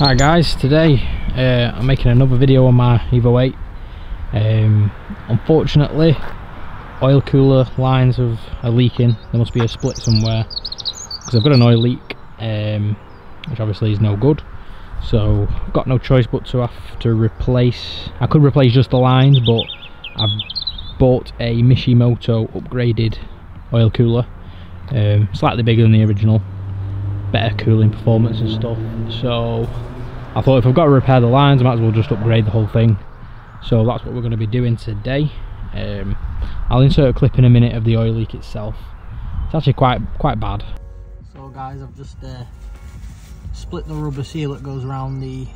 Alright guys, today I'm making another video on my Evo 8. Unfortunately, oil cooler lines are leaking. There must be a split somewhere because I've got an oil leak, which obviously is no good. So I've got no choice but to have to replace. I could replace just the lines, but I've bought a Mishimoto upgraded oil cooler, slightly bigger than the original, better cooling performance and stuff. So I thought if I've got to repair the lines, I might as well just upgrade the whole thing. So that's what we're going to be doing today. I'll insert a clip in a minute of the oil leak itself. It's actually quite bad. So guys, I've just split the rubber seal that goes around the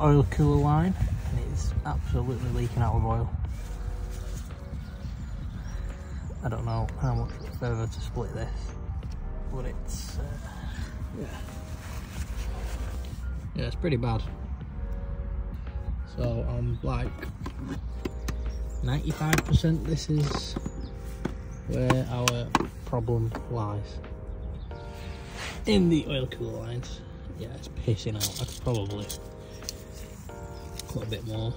oil cooler line, and it's absolutely leaking out of oil. I don't know how much further to split this, but it's yeah, it's pretty bad. So I'm like 95% this is where our problem lies. In the oil cooler lines. Yeah, it's pissing out. I could probably cut a bit more.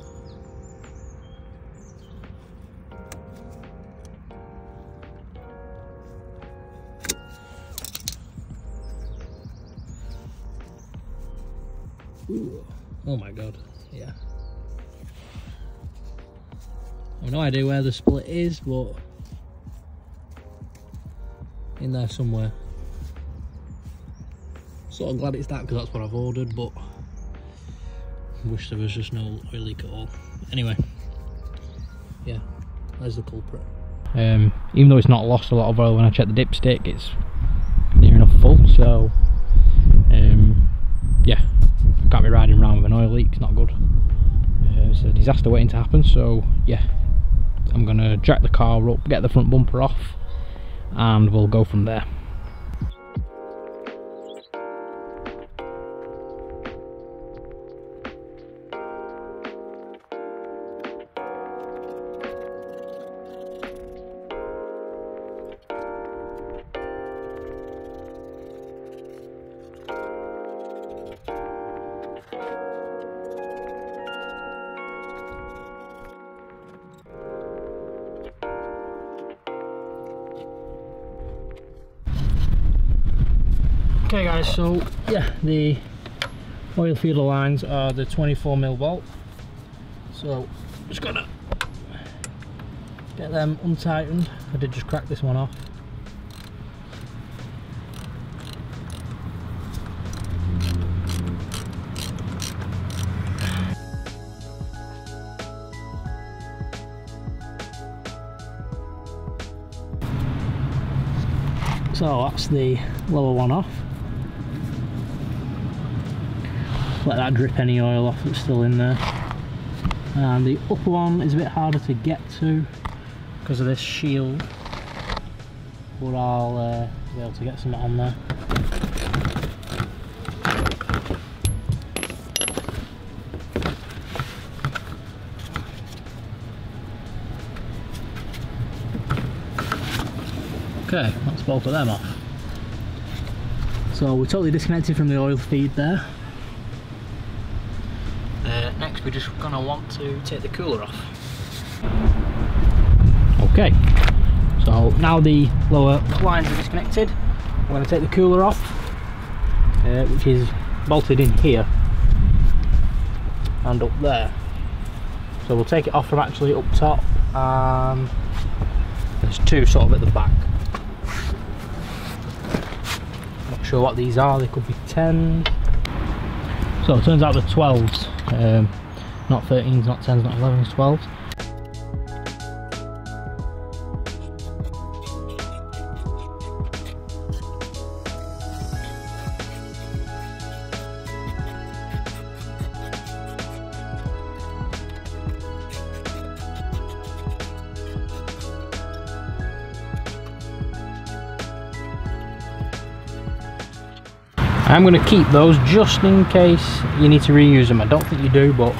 Ooh. Oh my god, yeah. I've no idea where the split is, but in there somewhere. Sort of glad it's that because that's what I've ordered, but I wish there was just no oil leak at all. Anyway, yeah, there's the culprit. Even though it's not lost a lot of oil, when I check the dipstick, it's near enough full. So yeah, I can't be riding around with an oil leak. It's not good. It's a disaster waiting to happen. So yeah. I'm going to jack the car up, get the front bumper off, and we'll go from there. Okay guys, so yeah, the oil feeder lines are the 24mm bolt, so I'm just gonna get them untightened. I did just crack this one off. So that's the lower one off. Let that drip any oil off that's still in there. And the upper one is a bit harder to get to because of this shield, but I'll be able to get some on there. Okay, that's both of them off. So we're totally disconnected from the oil feed there. Next we're just going to want to take the cooler off. Okay, so now the lower lines are disconnected, I'm going to take the cooler off, which is bolted in here and up there. So we'll take it off from actually up top, and there's two sort of at the back. Not sure what these are, they could be 10s. So it turns out they're 12s, not 13s, not 10s, not 11s, 12s. I'm going to keep those just in case you need to reuse them. I don't think you do, but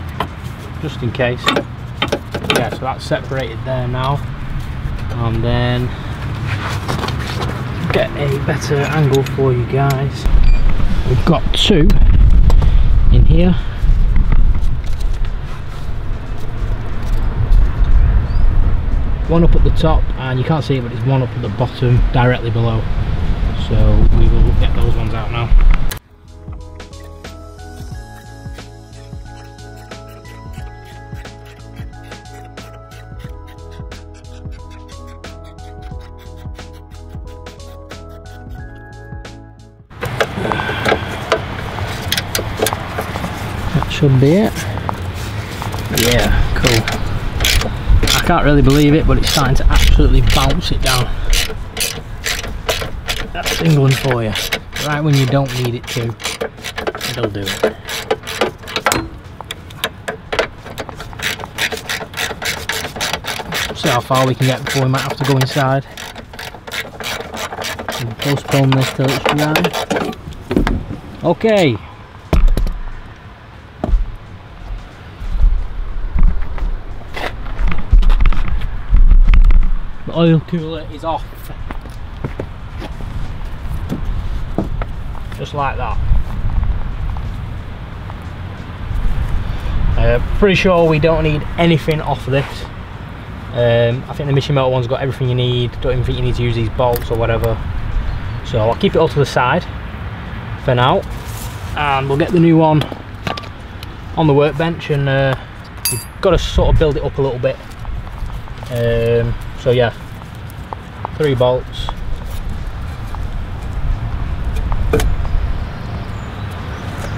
just in case. Yeah, so that's separated there now. And then get a better angle for you guys. We've got two in here. One up at the top, and you can't see it, but there's one up at the bottom, directly below. So we will get those ones out now. Should be it. Yeah, cool. I can't really believe it, but it's starting to absolutely bounce it down. That's England for you. Right when you don't need it to, it'll do it. See how far we can get before we might have to go inside. And postpone this till it's dry. Okay. Oil cooler is off, just like that. Pretty sure we don't need anything off of this. I think the Mishimoto one's got everything you need. Don't even think you need to use these bolts or whatever, so I'll keep it all to the side for now, and we'll get the new one on the workbench, and you've got to sort of build it up a little bit. So yeah, 3 bolts.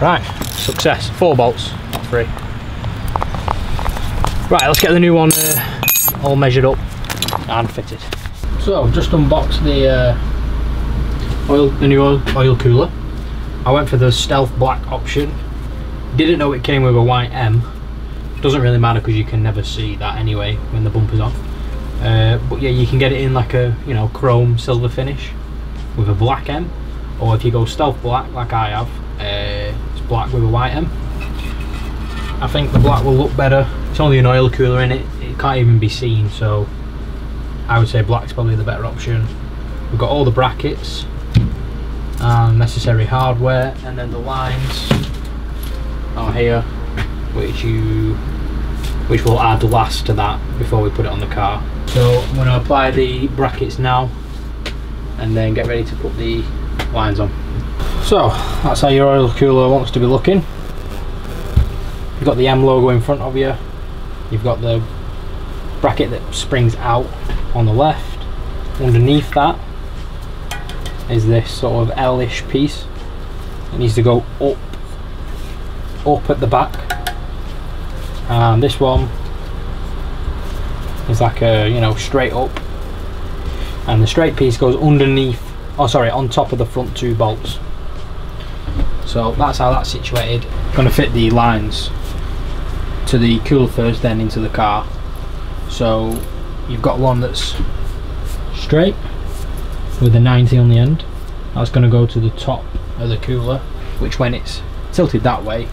Right, success. 4 bolts, not 3. Right, let's get the new one all measured up and fitted. So I've just unboxed the new oil cooler. I went for the stealth black option. Didn't know it came with a white M. Doesn't really matter because you can never see that anyway when the bumper's off. But yeah, you can get it in like a, you know, chrome silver finish with a black M, or if you go stealth black like I have, it's black with a white M. I think the black will look better. It's only an oil cooler in it, it can't even be seen, so I would say black's probably the better option. We've got all the brackets and necessary hardware, and then the lines are here, which we'll add last to that before we put it on the car. So I'm going to apply the brackets now and then get ready to put the lines on. So that's how your oil cooler wants to be looking. You've got the M logo in front of you. You've got the bracket that springs out on the left. Underneath that is this sort of L-ish piece. It needs to go up at the back. And this one is like a, you know, straight up, and the straight piece goes underneath, oh sorry, on top of the front 2 bolts. So that's how that's situated. I'm going to fit the lines to the cooler first, then into the car. So you've got one that's straight with a 90 on the end. That's going to go to the top of the cooler, which when it's tilted that way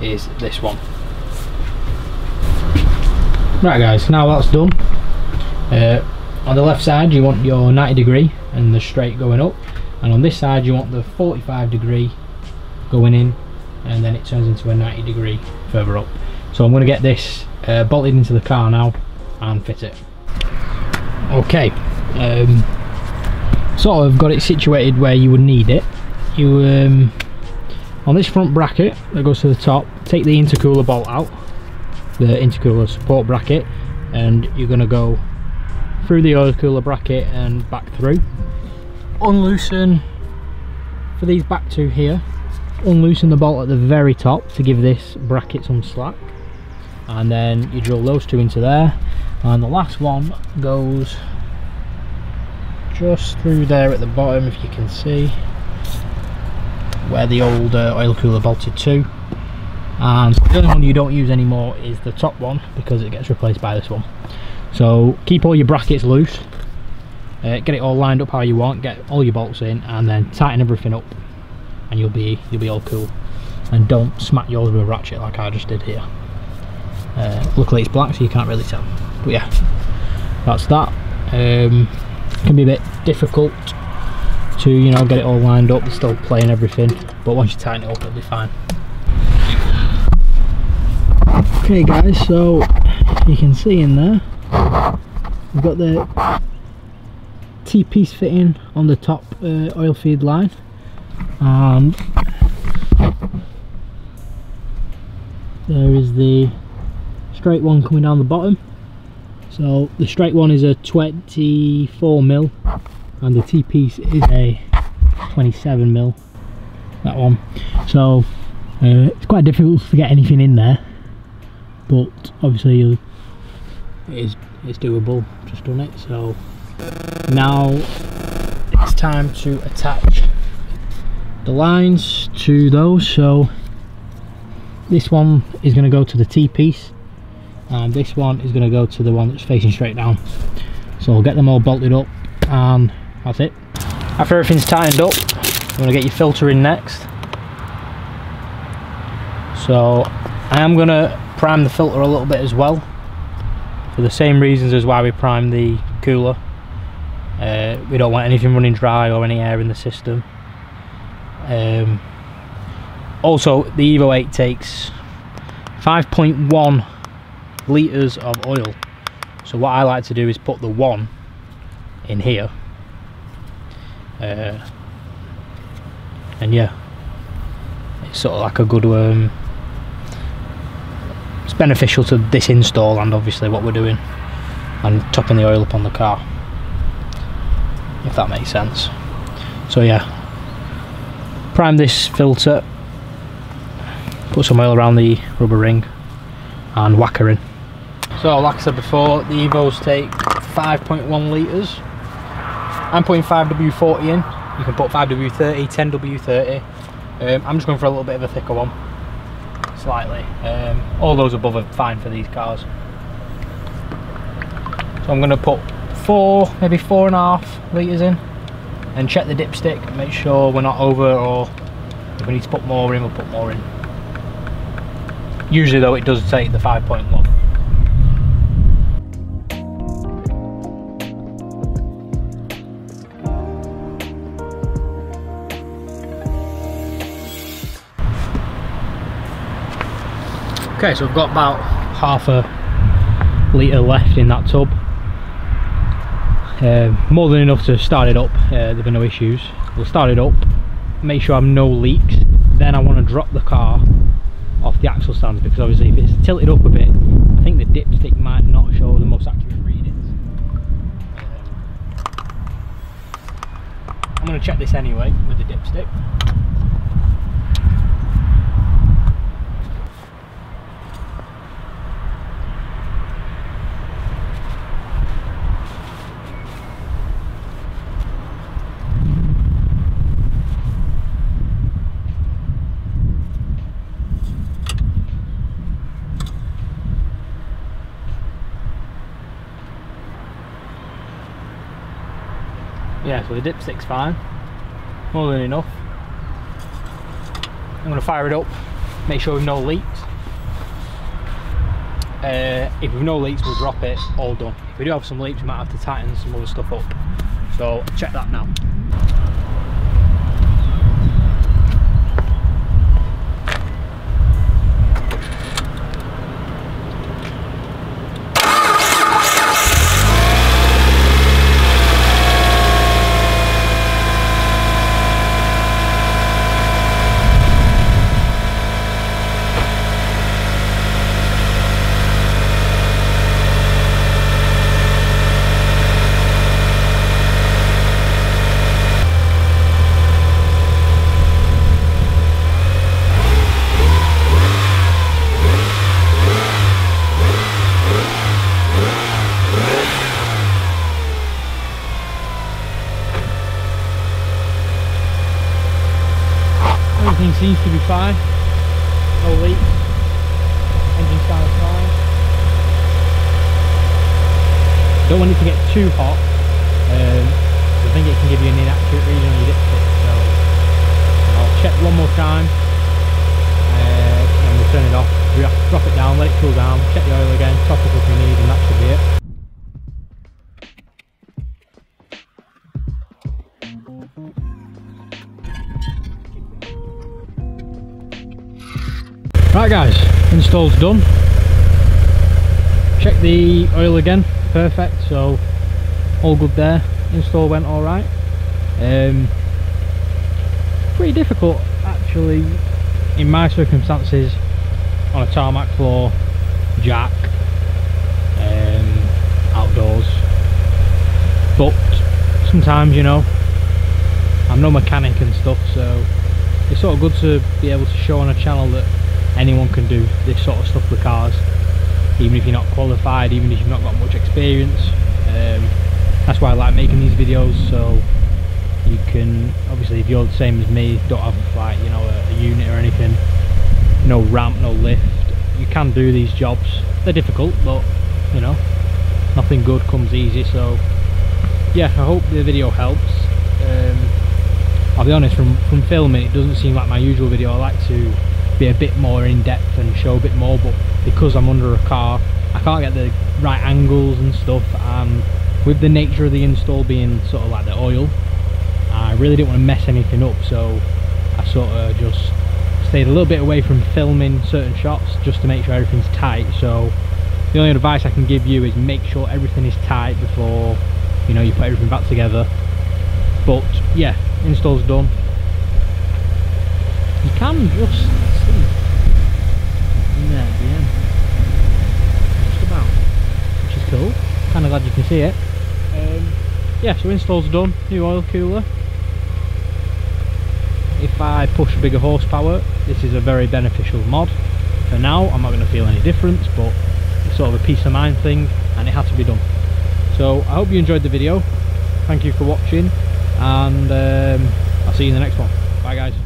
is this one. Right guys, now that's done, on the left side you want your 90° and the straight going up, and on this side you want the 45° going in, and then it turns into a 90° further up. So I'm going to get this bolted into the car now and fit it. Okay, sort of got it situated where you would need it. You on this front bracket that goes to the top, take the intercooler bolt out, the intercooler support bracket, and you're going to go through the oil cooler bracket and back through. Unloosen for these back 2 here, unloosen the bolt at the very top to give this bracket some slack, and then you drill those 2 into there, and the last one goes just through there at the bottom, if you can see where the old oil cooler bolted to. And the only one you don't use anymore is the top one, because it gets replaced by this one. So keep all your brackets loose, get it all lined up how you want, get all your bolts in, and then tighten everything up, and you'll be all cool. And don't smack yours with a ratchet like I just did here. Luckily it's black so you can't really tell, but yeah, that's that. Can be a bit difficult to, you know, get it all lined up, it's still play and everything, but once you tighten it up it'll be fine. Okay guys, so you can see in there we've got the T-piece fitting on the top oil feed line, and there is the straight one coming down the bottom. So the straight one is a 24mm and the T-piece is a 27mm, that one. So it's quite difficult to get anything in there, but obviously it's doable, just done it. So now it's time to attach the lines to those. So this one is going to go to the T-piece and this one is going to go to the one that's facing straight down. So I'll get them all bolted up and that's it. After everything's tightened up, I'm going to get your filter in next. So I am going to prime the filter a little bit as well, for the same reasons as why we prime the cooler. We don't want anything running dry or any air in the system. Also, the Evo 8 takes 5.1 litres of oil, so what I like to do is put the 1 in here, and yeah, it's sort of like a good, it's beneficial to this install and obviously what we're doing and topping the oil up on the car, if that makes sense. So yeah, prime this filter, put some oil around the rubber ring and whack her in. So like I said before, the Evos take 5.1 litres. I'm putting 5W40 in, you can put 5W30, 10W30. I'm just going for a little bit of a thicker one, slightly. All those above are fine for these cars. So I'm going to put 4, maybe 4.5 litres in, and check the dipstick and make sure we're not over, or if we need to put more in, we'll put more in. Usually though, it does take the 5.1. Okay, so I've got about half a litre left in that tub. More than enough to start it up, there'll be no issues. We'll start it up, make sure I have no leaks, then I want to drop the car off the axle stands, because obviously if it's tilted up a bit, I think the dipstick might not show the most accurate readings. I'm going to check this anyway with the dipstick. Yeah, so the dipstick's fine, more than enough. I'm going to fire it up, make sure we've no leaks. If we've no leaks, we'll drop it, all done. If we do have some leaks, we might have to tighten some other stuff up, so check that now. Seems to be fine, no leaks, engine sounds fine. Don't want it to get too hot, I think it can give you an inaccurate reading on your dipstick, so I'll check one more time and we'll turn it off, drop it down, let it cool down, check the oil again, top up if you need, and that should be it. Right guys, install's done. Checked the oil again, perfect, so all good there. Install went alright. Pretty difficult actually in my circumstances on a tarmac floor, jack, outdoors, but sometimes, you know, I'm no mechanic and stuff, so it's sort of good to be able to show on a channel that anyone can do this sort of stuff with cars, even if you're not qualified, even if you've not got much experience. That's why I like making these videos, so you can, obviously if you're the same as me, don't have like, you know, a unit or anything, no ramp, no lift, you can do these jobs. They're difficult, but you know, nothing good comes easy. So yeah, I hope the video helps. I'll be honest, from filming it doesn't seem like my usual video. I like to be a bit more in depth and show a bit more, but because I'm under a car I can't get the right angles and stuff, and with the nature of the install being sort of like the oil, I really didn't want to mess anything up, so I sort of just stayed a little bit away from filming certain shots just to make sure everything's tight. So the only advice I can give you is make sure everything is tight before, you know, you put everything back together. But yeah, install's done. You can just see in there at the end, just about, which is cool. Kind of glad you can see it. Yeah, so install's done. New oil cooler. If I push bigger horsepower, this is a very beneficial mod. For now, I'm not going to feel any difference, but it's sort of a peace of mind thing, and it had to be done. So I hope you enjoyed the video. Thank you for watching, and I'll see you in the next one. Bye guys.